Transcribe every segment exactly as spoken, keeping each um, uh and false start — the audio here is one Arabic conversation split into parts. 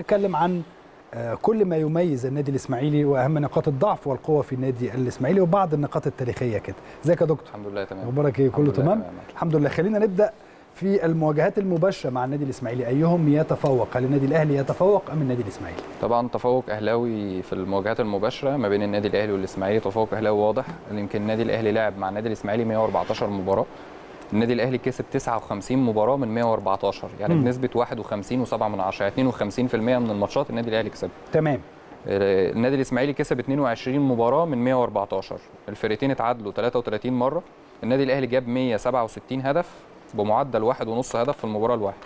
نتكلم عن كل ما يميز النادي الاسماعيلي واهم نقاط الضعف والقوه في النادي الاسماعيلي وبعض النقاط التاريخيه كده. ازيك يا دكتور؟ الحمد لله تمام. اخبارك ايه؟ كله تمام؟ الحمد لله. خلينا نبدا في المواجهات المباشره مع النادي الاسماعيلي، ايهم يتفوق؟ هل النادي الاهلي يتفوق ام النادي الاسماعيلي؟ طبعا تفوق اهلاوي في المواجهات المباشره ما بين النادي الاهلي والاسماعيلي، تفوق اهلاوي واضح. يمكن النادي الاهلي لعب مع النادي الاسماعيلي مئة وأربعة عشر مباراه، النادي الاهلي كسب تسعة وخمسين مباراه من مئة وأربعة عشر، يعني مم. بنسبه واحد وخمسين فاصلة سبعة من عشرة، اثنين وخمسين في المئة من الماتشات النادي الاهلي كسبها. تمام. النادي الاسماعيلي كسب اثنين وعشرين مباراه من مئة وأربعة عشر، الفرقتين اتعادلوا ثلاثة وثلاثين مره، النادي الاهلي جاب مئة وسبعة وستين هدف بمعدل واحد ونص هدف في المباراه الواحده.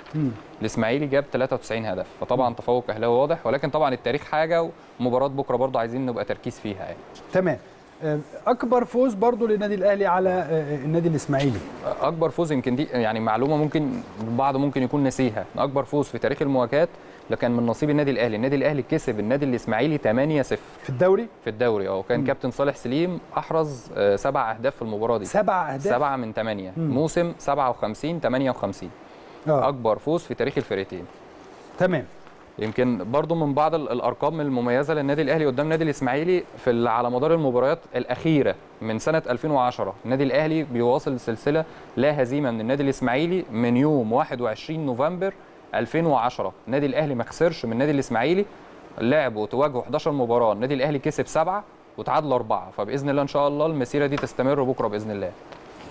الاسماعيلي جاب ثلاثة وتسعين هدف، فطبعا تفوق اهلاوي واضح، ولكن طبعا التاريخ حاجه ومباراه بكره برضه عايزين نبقى تركيز فيها يعني. تمام. اكبر فوز برضو للنادي الاهلي على النادي الاسماعيلي؟ اكبر فوز، يمكن دي يعني معلومه ممكن البعض ممكن يكون ناسيها، اكبر فوز في تاريخ المواجهات لكن من نصيب النادي الاهلي. النادي الاهلي كسب النادي الاسماعيلي ثمانية صفر في الدوري. في الدوري اه كان كابتن صالح سليم احرز سبع اهداف في المباراه دي. سبع اهداف، سبعه من ثمانيه، موسم سبعة وخمسين ثمانية وخمسين. أوه. اكبر فوز في تاريخ الفرقتين. تمام. يمكن برضو من بعض الارقام المميزه للنادي الاهلي قدام النادي الاسماعيلي في على مدار المباريات الاخيره من سنه ألفين وعشرة، النادي الاهلي بيواصل سلسله لا هزيمه من النادي الاسماعيلي من يوم واحد وعشرين نوفمبر ألفين وعشرة، النادي الاهلي ما خسرش من النادي الاسماعيلي، لعبوا وتواجهوا إحدى عشرة مباراه، النادي الاهلي كسب سبعه وتعادل اربعه، فباذن الله ان شاء الله المسيره دي تستمر بكره باذن الله.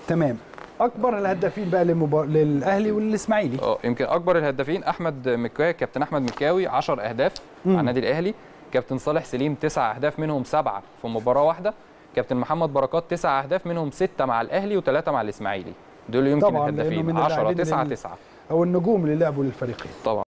تمام. اكبر الهدافين بقى للمبار... للاهلي والاسماعيلي؟ اه يمكن اكبر الهدافين احمد مكاوي، كابتن احمد مكاوي عشرة اهداف مم. على النادي الاهلي، كابتن صالح سليم تسعة اهداف منهم سبعة في مباراه واحده، كابتن محمد بركات تسعة اهداف منهم ستة مع الاهلي وثلاثة مع الاسماعيلي، دول يمكن الهدافين. عشرة تسعة تسعة او النجوم اللي لعبوا للفريقين طبعا.